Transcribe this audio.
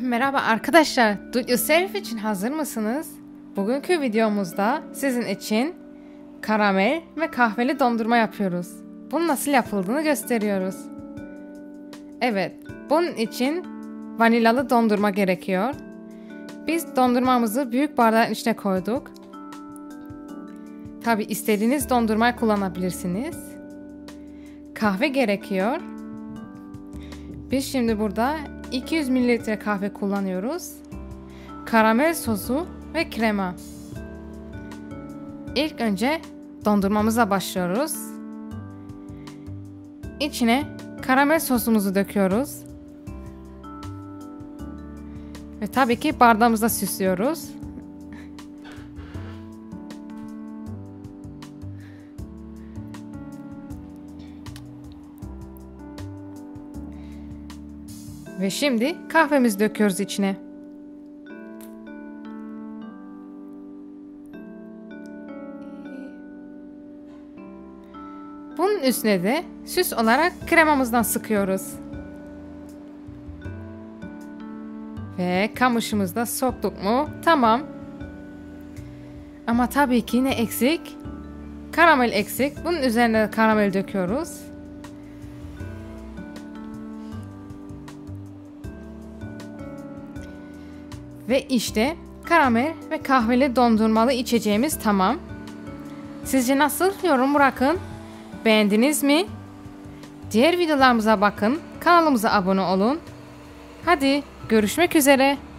Merhaba arkadaşlar, Do It Yourself için hazır mısınız? Bugünkü videomuzda sizin için karamel ve kahveli dondurma yapıyoruz. Bunun nasıl yapıldığını gösteriyoruz. Evet, bunun için vanilyalı dondurma gerekiyor. Biz dondurmamızı büyük bardağın içine koyduk. Tabi istediğiniz dondurmayı kullanabilirsiniz. Kahve gerekiyor. Biz şimdi burada 200 ml kahve kullanıyoruz. Karamel sosu ve krema. İlk önce dondurmamıza başlıyoruz. İçine karamel sosumuzu döküyoruz. Ve tabii ki bardağımıza süslüyoruz. Ve şimdi kahvemizi döküyoruz içine. Bunun üstüne de süs olarak kremamızdan sıkıyoruz. Ve kamışımızı da soktuk mu? Tamam. Ama tabii ki ne eksik? Karamel eksik. Bunun üzerine karamel döküyoruz. Ve işte karamel ve kahveli dondurmalı içeceğimiz tamam. Sizce nasıl? Yorum bırakın. Beğendiniz mi? Diğer videolarımıza bakın. Kanalımıza abone olun. Hadi görüşmek üzere.